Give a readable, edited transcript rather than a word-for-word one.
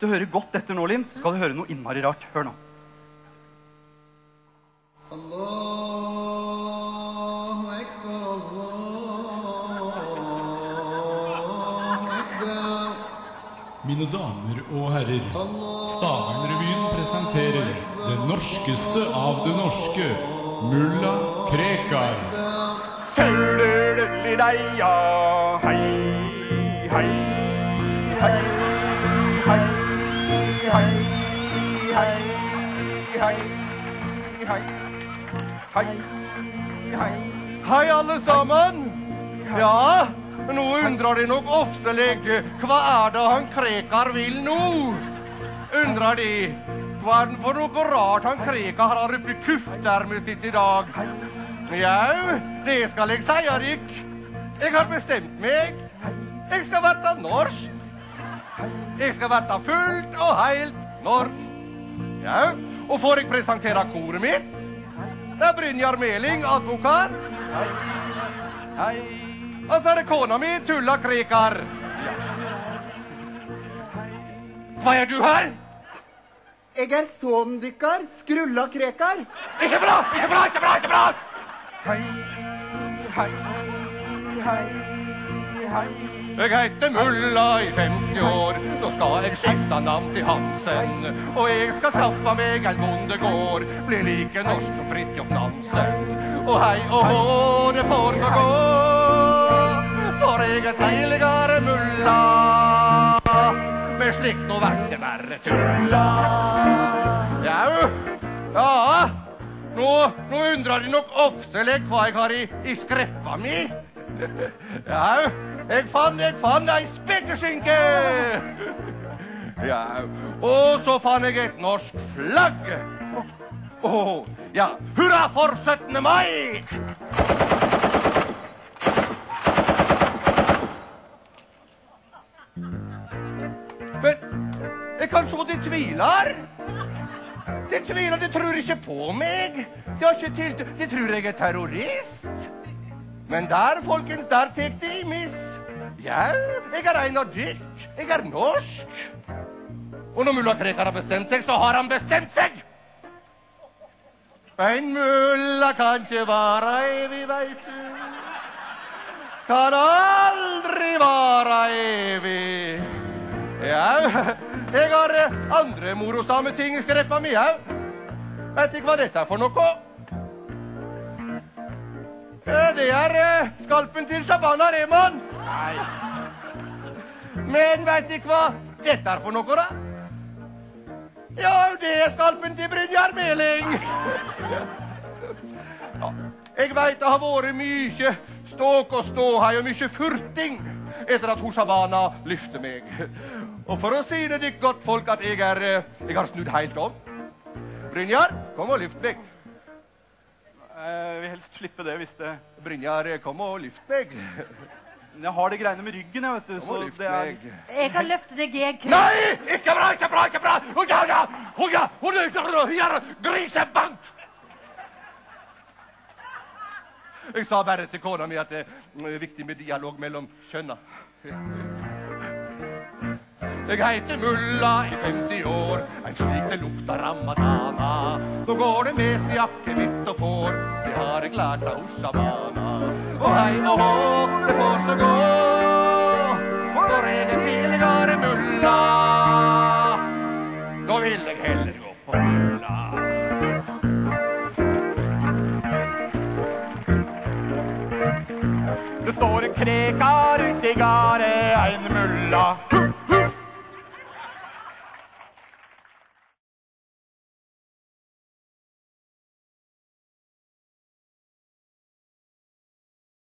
Hvis du hører godt etter nå, Linn, så skal du høre noe innmari rart. Hør nå. Allahu Akbar, Allahu Akbar. Mine damer og herrer, Stavernrevyen presenterer den norskeste av det norske, Mulla Krekar. Søller i deg, ja, hei, hei, hei, hei, hei, hei, hei, hei. Hei, hei. Hei alle sammen. Ja, nå undrar de nok ofselege, hva det han Krekar vil nå? Undrar de, hva det for noe rart han Krekar har oppe i kuftermet sitt i dag? Jau, det skal jeg si, Erik. Jeg har bestemt meg. Jeg skal være norsk. Jeg skal være fullt og helt norsk. Jau, og får jeg presentere koret mitt? Det Brynjar Meling, advokat. Hei, hei. Og så det kona mi, Tulla Krekar. Hva du her? Jeg sånn dykker, Skrulla Krekar. Ikke bra, ikke bra, ikke bra, ikke bra! Hei, hei, hei, hei. Jeg heter Mulla i 50 år. Nå skal jeg skifte navn til Hansen. Og jeg skal skaffe meg en bondegård. Blir like norsk som Fridtjof Nansen. Og hei, og hå, det får så gå, for jeg tidligere mulla. Men slikt nå vær det bare tulla. Jau, ja, nå undrar de nok ofseleg hva jeg har i skreppa mi. Jau, jeg fann ei spekeskinke. Jau, og så fann jeg et norsk flagg. Åh, ja, hurra for 17. mai! Men jeg kan se de tviler. De tror ikke på meg. De tror jeg terrorist. Men der, folkens, der tek de i miss. Ja, jeg Einar Dyk. Jeg norsk. Og når Mulla Krekar har bestemt seg, så har han bestemt seg. En mulla kan ikke være evig, vet du. Kan aldri være evig. Ja, jeg har andre morosame ting i skreppa mi, ja. Vet ikke hva dette for noe? Det skalpen til Shabana Rehman. Nei. Men vet ikke hva dette for noe, da? Ja, det skalpen til Brynjar Meling. Ja. Jeg vet det har vært mye ståk og ståhei og mye furting etter at Shabana lyfter meg. Og for å si det godt, folk, at jeg har snudd helt om. Brynjar, kom og lyft meg. Jeg vil helst slippe det hvis det... Brynjar, kom og lyft meg. Jeg har det greiene med ryggen, jeg vet du, så det meg. Jeg kan løfte deg, jeg krever. Nei, ikke bra, ikke bra, ikke bra! Hun grisebank! Jeg sa bare til kona mi at det er viktig med dialog mellom kjønna. Jeg heter mulla i 50 år, en slik det lukter ramadana. Nå går det mest i jakke mitt og får, det har jeg lært av Shabana. Og hei og hå, det får så gå, for jeg tidligere mulla. Nå vil jeg heller gå på mulla. Det står en Krekar ute i gare, en mulla.